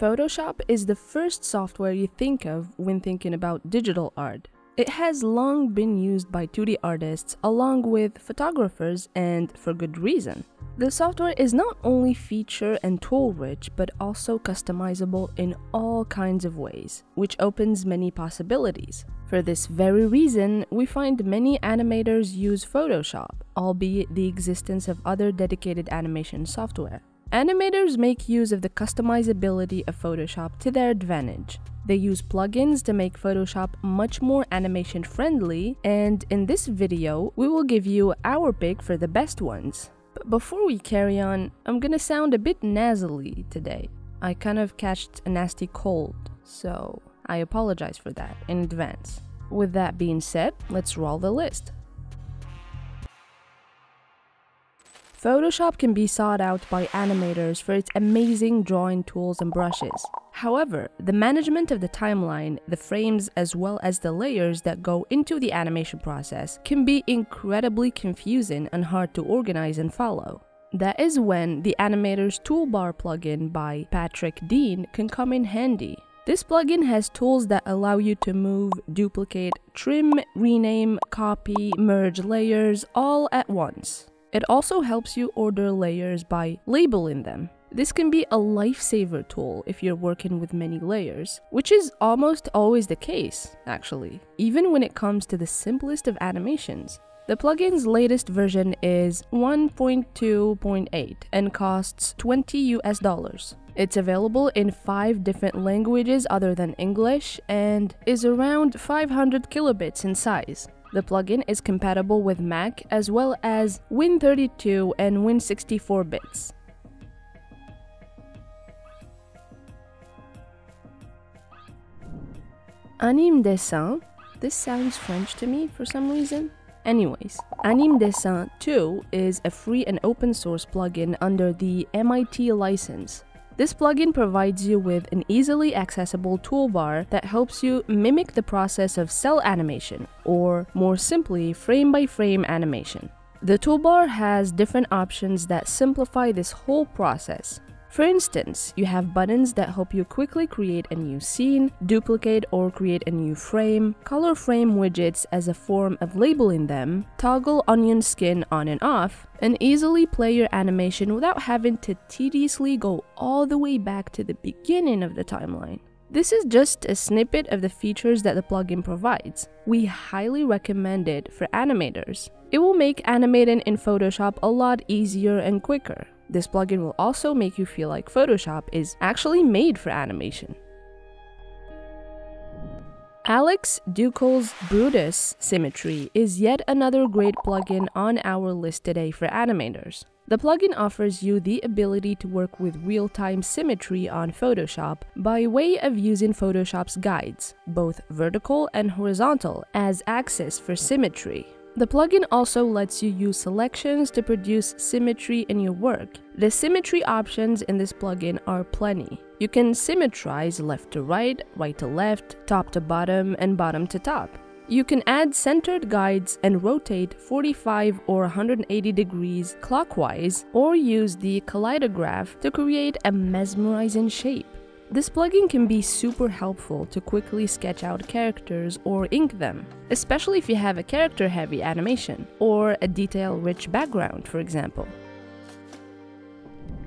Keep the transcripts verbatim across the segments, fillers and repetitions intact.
Photoshop is the first software you think of when thinking about digital art. It has long been used by two D artists along with photographers, and for good reason. The software is not only feature and tool rich but also customizable in all kinds of ways, which opens many possibilities. For this very reason, we find many animators use Photoshop, albeit the existence of other dedicated animation software. Animators make use of the customizability of Photoshop to their advantage. They use plugins to make Photoshop much more animation friendly, and in this video, we will give you our pick for the best ones. But before we carry on, I'm gonna sound a bit nasally today. I kind of catched a nasty cold, so I apologize for that in advance. With that being said, let's roll the list. Photoshop can be sought out by animators for its amazing drawing tools and brushes. However, the management of the timeline, the frames, as well as the layers that go into the animation process can be incredibly confusing and hard to organize and follow. That is when the Animator's Toolbar plugin by Patrick Dean can come in handy. This plugin has tools that allow you to move, duplicate, trim, rename, copy, merge layers all at once. It also helps you order layers by labeling them. This can be a lifesaver tool if you're working with many layers, which is almost always the case, actually, even when it comes to the simplest of animations. The plugin's latest version is one point two point eight and costs twenty U S dollars. It's available in five different languages other than English and is around five hundred kilobits in size. The plugin is compatible with Mac as well as Win thirty-two and Win sixty-four bits. AnimDessin, this sounds French to me for some reason. Anyways, AnimDessin two is a free and open source plugin under the M I T license. This plugin provides you with an easily accessible toolbar that helps you mimic the process of cell animation, or more simply, frame-by-frame animation. The toolbar has different options that simplify this whole process. For instance, you have buttons that help you quickly create a new scene, duplicate or create a new frame, color frame widgets as a form of labeling them, toggle onion skin on and off, and easily play your animation without having to tediously go all the way back to the beginning of the timeline. This is just a snippet of the features that the plugin provides. We highly recommend it for animators. It will make animating in Photoshop a lot easier and quicker. This plugin will also make you feel like Photoshop is actually made for animation. Alex Ducal's Brutus Symmetry is yet another great plugin on our list today for animators. The plugin offers you the ability to work with real-time symmetry on Photoshop by way of using Photoshop's guides, both vertical and horizontal, as axes for symmetry. The plugin also lets you use selections to produce symmetry in your work. The symmetry options in this plugin are plenty. You can symmetrize left to right, right to left, top to bottom, and bottom to top. You can add centered guides and rotate forty-five or one hundred eighty degrees clockwise, or use the kaleidograph to create a mesmerizing shape. This plugin can be super helpful to quickly sketch out characters or ink them, especially if you have a character-heavy animation or a detail-rich background, for example.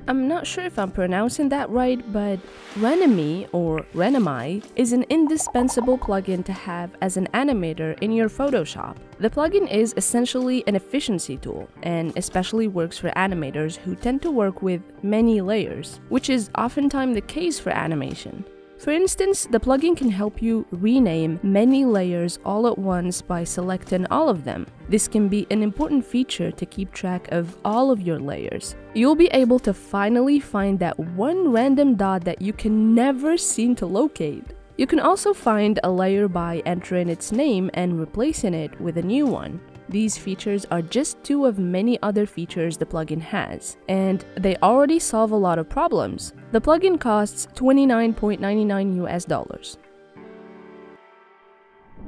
I'm not sure if I'm pronouncing that right, but Renamy or Renamy is an indispensable plugin to have as an animator in your Photoshop. The plugin is essentially an efficiency tool and especially works for animators who tend to work with many layers, which is oftentimes the case for animation. For instance, the plugin can help you rename many layers all at once by selecting all of them. This can be an important feature to keep track of all of your layers. You'll be able to finally find that one random dot that you can never seem to locate. You can also find a layer by entering its name and replacing it with a new one. These features are just two of many other features the plugin has, and they already solve a lot of problems. The plugin costs twenty-nine ninety-nine U S dollars.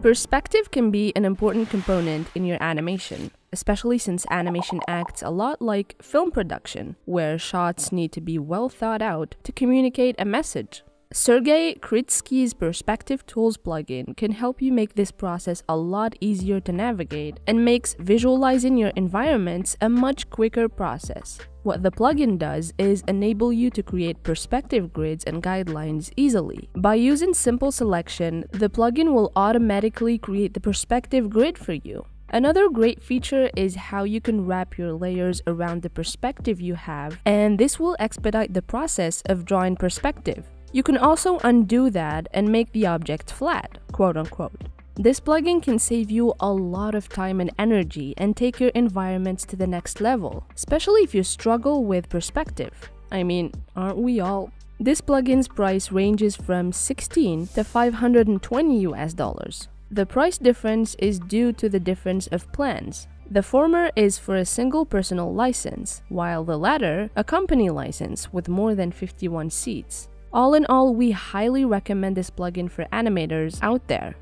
Perspective can be an important component in your animation, especially since animation acts a lot like film production, where shots need to be well thought out to communicate a message. Sergey Kritsky's Perspective Tools plugin can help you make this process a lot easier to navigate and makes visualizing your environments a much quicker process. What the plugin does is enable you to create perspective grids and guidelines easily. By using simple selection, the plugin will automatically create the perspective grid for you. Another great feature is how you can wrap your layers around the perspective you have, and this will expedite the process of drawing perspective. You can also undo that and make the object flat, quote unquote. This plugin can save you a lot of time and energy and take your environments to the next level, especially if you struggle with perspective. I mean, aren't we all? This plugin's price ranges from sixteen to five hundred twenty U S dollars. The price difference is due to the difference of plans. The former is for a single personal license, while the latter, a company license with more than fifty-one seats. All in all, we highly recommend this plugin for animators out there.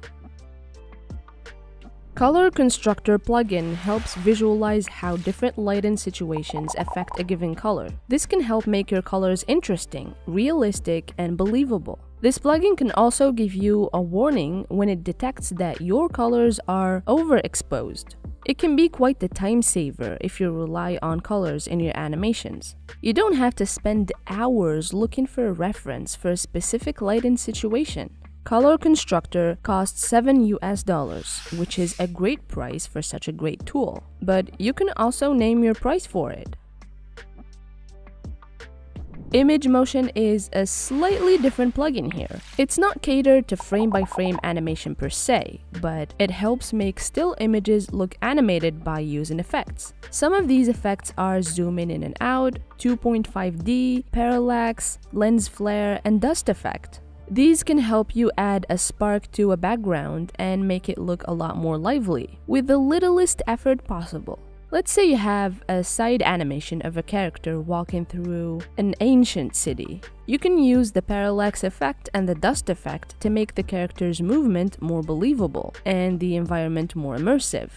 Color Constructor plugin helps visualize how different lighting situations affect a given color. This can help make your colors interesting, realistic, and believable. This plugin can also give you a warning when it detects that your colors are overexposed. It can be quite the time saver if you rely on colors in your animations. You don't have to spend hours looking for a reference for a specific lighting situation. Color Constructor costs seven U S dollars, which is a great price for such a great tool, but you can also name your price for it. Image Motion is a slightly different plugin here. It's not catered to frame-by-frame animation per se, but it helps make still images look animated by using effects. Some of these effects are zooming in and out, two point five D, parallax, lens flare, and dust effect. These can help you add a spark to a background and make it look a lot more lively, with the littlest effort possible. Let's say you have a side animation of a character walking through an ancient city. You can use the parallax effect and the dust effect to make the character's movement more believable and the environment more immersive.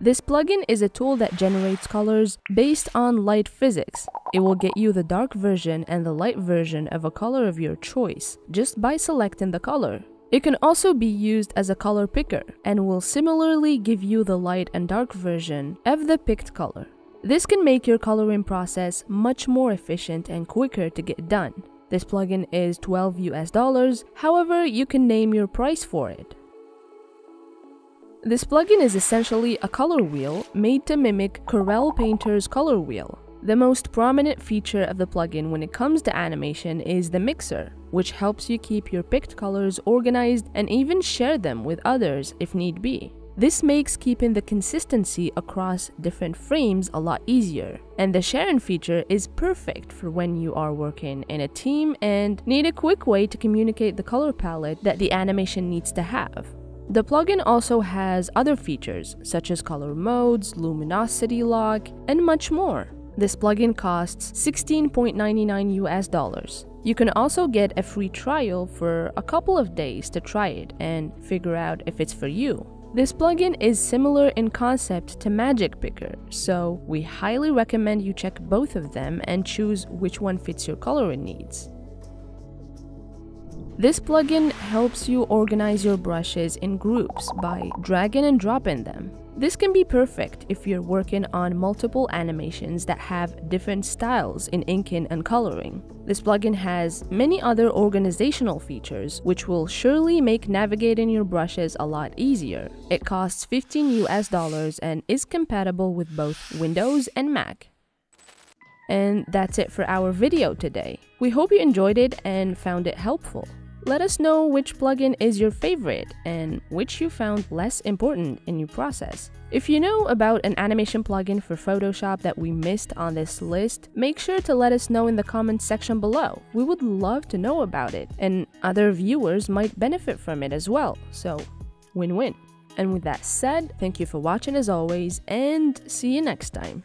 This plugin is a tool that generates colors based on light physics. It will get you the dark version and the light version of a color of your choice just by selecting the color. It can also be used as a color picker and will similarly give you the light and dark version of the picked color. This can make your coloring process much more efficient and quicker to get done. This plugin is twelve U S dollars, however, you can name your price for it. This plugin is essentially a color wheel made to mimic Corel Painter's color wheel. The most prominent feature of the plugin when it comes to animation is the mixer, which helps you keep your picked colors organized and even share them with others if need be. This makes keeping the consistency across different frames a lot easier, and the sharing feature is perfect for when you are working in a team and need a quick way to communicate the color palette that the animation needs to have. The plugin also has other features, such as color modes, luminosity lock, and much more. This plugin costs sixteen ninety-nine U S dollars. You can also get a free trial for a couple of days to try it and figure out if it's for you. This plugin is similar in concept to Magic Picker, so we highly recommend you check both of them and choose which one fits your coloring needs. This plugin helps you organize your brushes in groups by dragging and dropping them. This can be perfect if you're working on multiple animations that have different styles in inking and coloring. This plugin has many other organizational features, which will surely make navigating your brushes a lot easier. It costs fifteen U S dollars and is compatible with both Windows and Mac. And that's it for our video today. We hope you enjoyed it and found it helpful. Let us know which plugin is your favorite and which you found less important in your process. If you know about an animation plugin for Photoshop that we missed on this list, make sure to let us know in the comments section below. We would love to know about it, and other viewers might benefit from it as well, so win-win. And with that said, thank you for watching as always, and see you next time.